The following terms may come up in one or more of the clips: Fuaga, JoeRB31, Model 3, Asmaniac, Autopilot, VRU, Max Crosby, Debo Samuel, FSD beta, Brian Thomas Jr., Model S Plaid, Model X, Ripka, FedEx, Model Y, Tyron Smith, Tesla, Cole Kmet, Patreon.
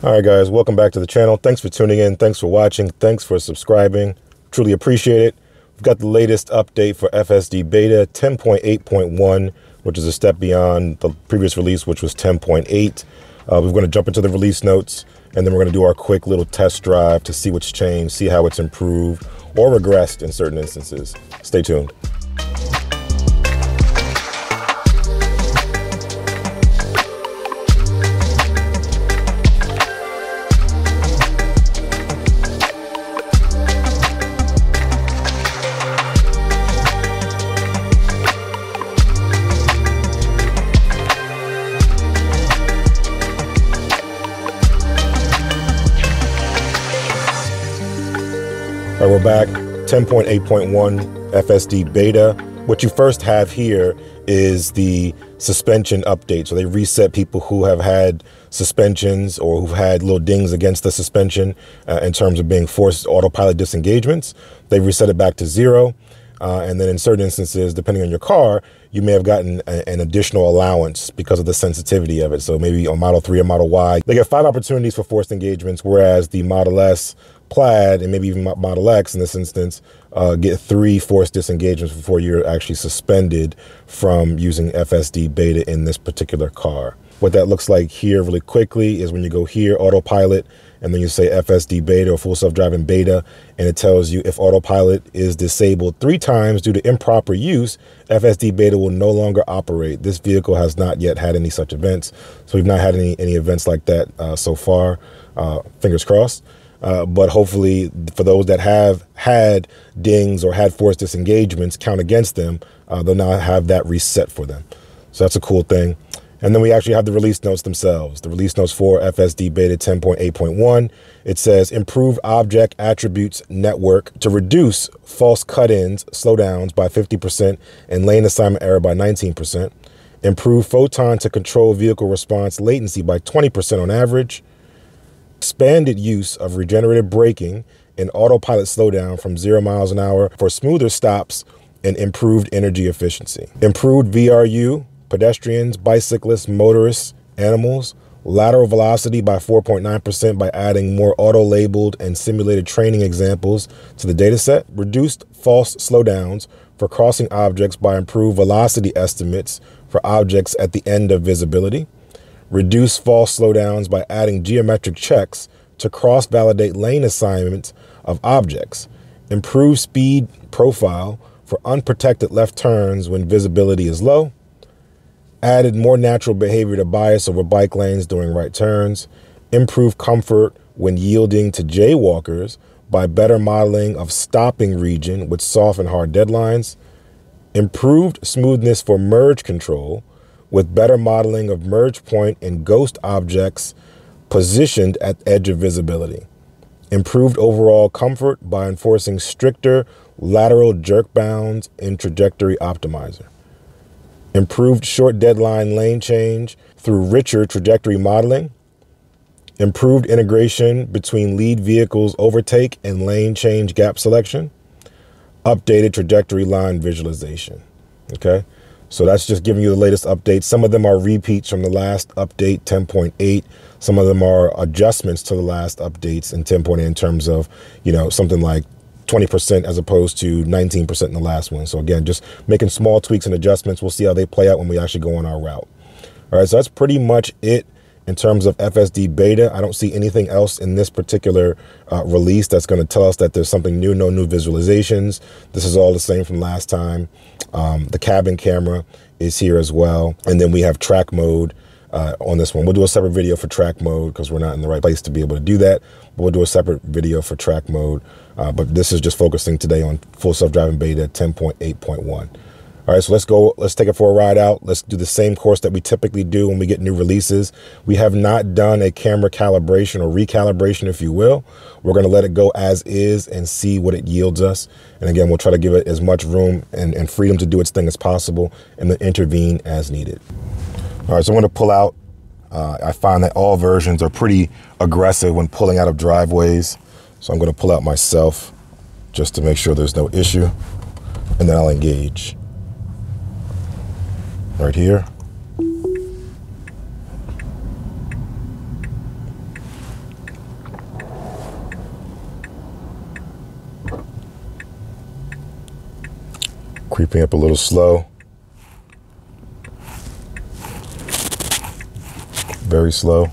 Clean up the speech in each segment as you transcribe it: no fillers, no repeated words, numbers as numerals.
All right, guys, welcome back to the channel. Thanks for tuning in. Thanks for watching. Thanks for subscribing. Truly appreciate it. We've got the latest update for FSD beta 10.8.1, which is a step beyond the previous release, which was 10.8. We're going to jump into the release notes, and then we're going to do our quick little test drive to see what's changed, see how it's improved or regressed in certain instances. Stay tuned. All right, we're back, 10.8.1 FSD beta. What you first have here is the suspension update. So they reset people who have had suspensions or who've had little dings against the suspension in terms of being forced autopilot disengagements. They reset it back to zero. And then in certain instances, depending on your car, you may have gotten an additional allowance because of the sensitivity of it. So maybe on Model 3 or Model Y, they get 5 opportunities for forced engagements, whereas the Model S Plaid and maybe even Model X in this instance get 3 forced disengagements before you're actually suspended from using FSD beta in this particular car. What that looks like here really quickly is when you go here, autopilot, and then you say FSD beta or full self-driving beta, and it tells you if autopilot is disabled 3 times due to improper use, FSD beta will no longer operate. This vehicle has not yet had any such events. So we've not had any events like that so far, fingers crossed. But hopefully for those that have had dings or had forced disengagements count against them, they'll now have that reset for them. So that's a cool thing. And then we actually have the release notes themselves. The release notes for FSD beta 10.8.1. It says improve object attributes network to reduce false cut-ins, slowdowns by 50% and lane assignment error by 19%. Improve photon to control vehicle response latency by 20% on average. Expanded use of regenerative braking and autopilot slowdown from 0 miles an hour for smoother stops and improved energy efficiency. Improved VRU, pedestrians, bicyclists, motorists, animals, lateral velocity by 4.9% by adding more auto-labeled and simulated training examples to the data set. Reduced false slowdowns for crossing objects by improved velocity estimates for objects at the end of visibility. Reduce false slowdowns by adding geometric checks to cross-validate lane assignments of objects. Improve speed profile for unprotected left turns when visibility is low. Added more natural behavior to bias over bike lanes during right turns. Improve comfort when yielding to jaywalkers by better modeling of stopping region with soft and hard deadlines. Improved smoothness for merge control with better modeling of merge point and ghost objects positioned at the edge of visibility. Improved overall comfort by enforcing stricter lateral jerk bounds in trajectory optimizer. Improved short deadline lane change through richer trajectory modeling. Improved integration between lead vehicles overtake and lane change gap selection. Updated trajectory line visualization, okay? So that's just giving you the latest updates. Some of them are repeats from the last update, 10.8. Some of them are adjustments to the last updates in 10.8 in terms of, you know, something like 20% as opposed to 19% in the last one. So again, just making small tweaks and adjustments. We'll see how they play out when we actually go on our route. All right, so that's pretty much it in terms of FSD beta. I don't see anything else in this particular release that's going to tell us that there's something new, no new visualizations. This is all the same from last time. The cabin camera is here as well. And then we have track mode on this one. We'll do a separate video for track mode because we're not in the right place to be able to do that. But we'll do a separate video for track mode. But this is just focusing today on full self-driving beta 10.8.1. All right, so let's go. Let's take it for a ride out. Let's do the same course that we typically do when we get new releases. We have not done a camera calibration or recalibration, if you will. We're going to let it go as is and see what it yields us. And again, we'll try to give it as much room and freedom to do its thing as possible and then intervene as needed. All right, so I'm going to pull out. I find that all versions are pretty aggressive when pulling out of driveways. So I'm going to pull out myself just to make sure there's no issue. And then I'll engage. Right here. creeping up a little slow. Very slow.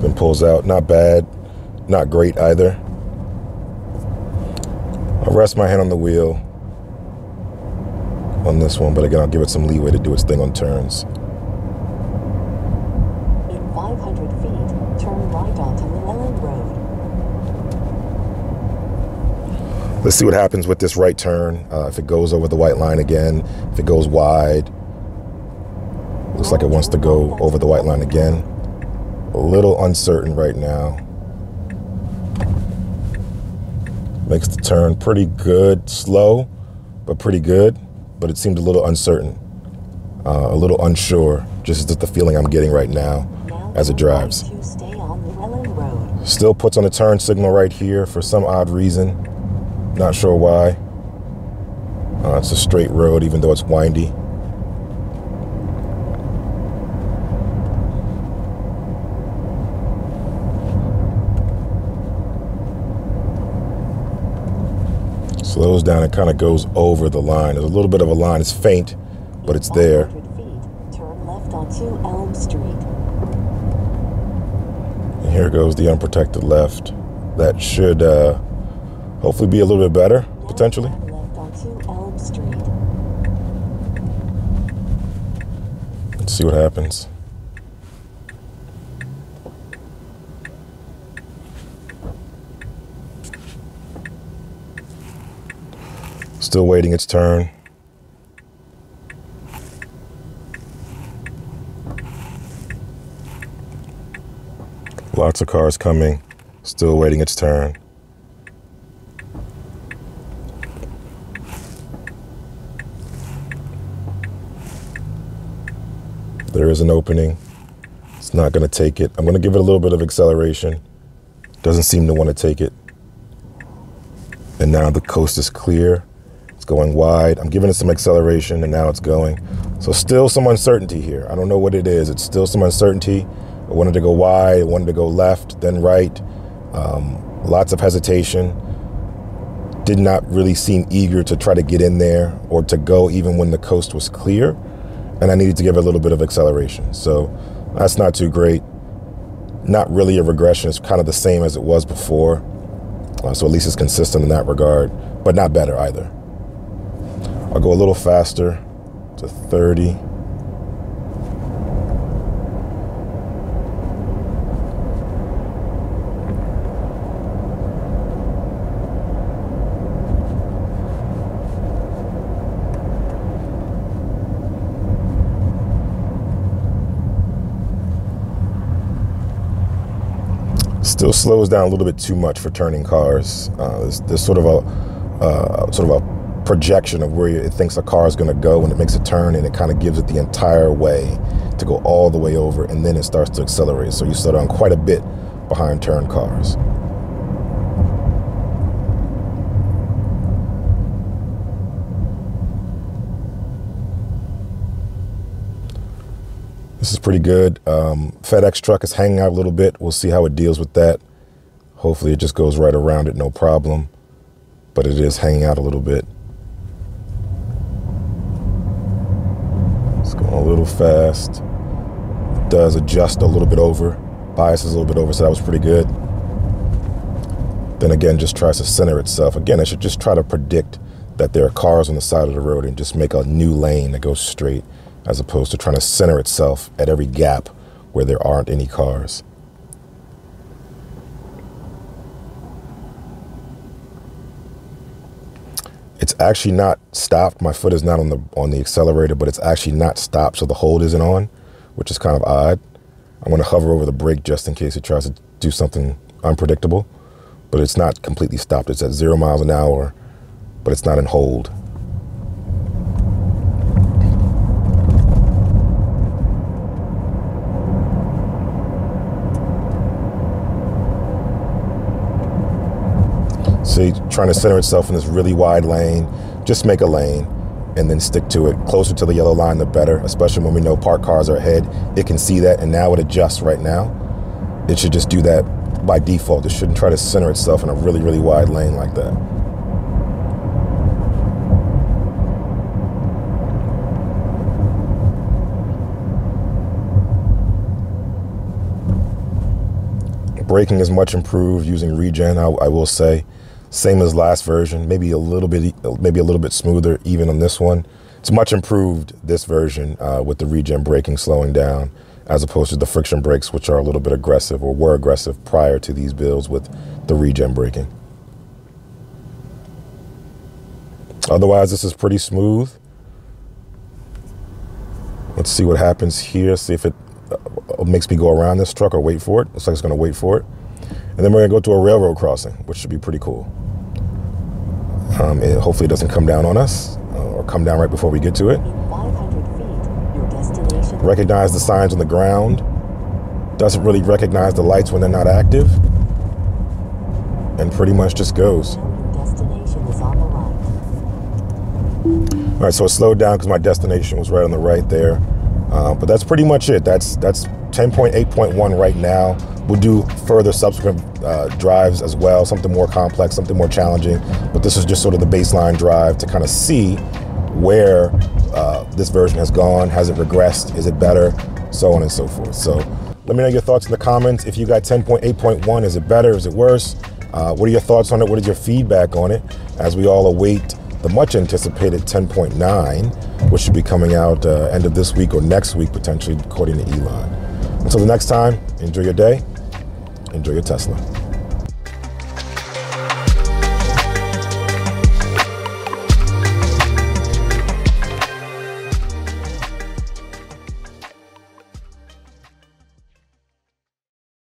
Then pulls out. Not bad. Not great either. I'll rest my hand on the wheel on this one, but again, I'll give it some leeway to do its thing on turns. In 500 feet, turn right onto Millen Road. Let's see what happens with this right turn. If it goes over the white line again, if it goes wide, looks like it wants to go over the white line again. A little uncertain right now. Makes the turn pretty good, slow, but pretty good. But it seemed a little uncertain, a little unsure. Just the feeling I'm getting right now as it drives. Still puts on a turn signal right here for some odd reason. Not sure why. It's a straight road, even though it's windy. Slows down and kind of goes over the line. There's a little bit of a line. It's faint, but it's there. Feet, turn left onto Elm Street. And here goes the unprotected left. That should hopefully be a little bit better, potentially. Left onto Elm Street. Let's see what happens. Still waiting its turn. Lots of cars coming. Still waiting its turn. There is an opening. It's not going to take it. I'm going to give it a little bit of acceleration. Doesn't seem to want to take it. And now the coast is clear. It's going wide. I'm giving it some acceleration, and now it's going. So still some uncertainty here. I don't know what it is. It's still some uncertainty. I wanted to go wide. I wanted to go left, then right. Lots of hesitation. Did not really seem eager to try to get in there or to go even when the coast was clear. And I needed to give it a little bit of acceleration. So that's not too great. Not really a regression. It's kind of the same as it was before. So at least it's consistent in that regard, but not better either. I'll go a little faster to 30. Still slows down a little bit too much for turning cars. There's sort of a projection of where it thinks a car is going to go when it makes a turn, and it kind of gives it the entire way to go all the way over, and then it starts to accelerate. So you start on quite a bit behind turn cars. This is pretty good. FedEx truck is hanging out a little bit. We'll see how it deals with that. Hopefully it just goes right around it, no problem. But it is hanging out a little bit. It's going a little fast. It does adjust a little bit over. Biases a little bit over, so that was pretty good. Then again, just tries to center itself. Again, I should just try to predict that there are cars on the side of the road and just make a new lane that goes straight, as opposed to trying to center itself at every gap where there aren't any cars. It's actually not stopped. My foot is not on the accelerator, but it's actually not stopped, so the hold isn't on, which is kind of odd. I'm gonna hover over the brake just in case it tries to do something unpredictable, but it's not completely stopped. It's at 0 miles an hour, but it's not in hold. See, trying to center itself in this really wide lane. Just make a lane and then stick to it. Closer to the yellow line, the better, especially when we know parked cars are ahead. It can see that, and now it adjusts right now. It should just do that by default. It shouldn't try to center itself in a really, really wide lane like that. Braking is much improved using regen, I will say. Same as last version, maybe a little bit smoother even on this one. It's much improved, this version, with the regen braking slowing down, as opposed to the friction brakes, which are a little bit aggressive, or were aggressive prior to these builds with the regen braking. Otherwise, this is pretty smooth. Let's see what happens here, see if it makes me go around this truck or wait for it. Looks like it's gonna wait for it. And then we're gonna go to a railroad crossing, which should be pretty cool. And hopefully it doesn't come down on us or come down right before we get to it. Recognize the signs on the ground. Doesn't really recognize the lights when they're not active. And pretty much just goes. All right, so it slowed down because my destination was right on the right there. But that's pretty much it. That's 10.8.1 right now. We'll do further subsequent drives as well, something more complex, something more challenging. But this is just sort of the baseline drive to kind of see where this version has gone. Has it regressed? Is it better? So on and so forth. So let me know your thoughts in the comments. If you got 10.8.1, is it better? Is it worse? What are your thoughts on it? What is your feedback on it? As we all await the much anticipated 10.9, which should be coming out end of this week or next week, potentially, according to Elon. Until the next time, enjoy your day, enjoy your Tesla.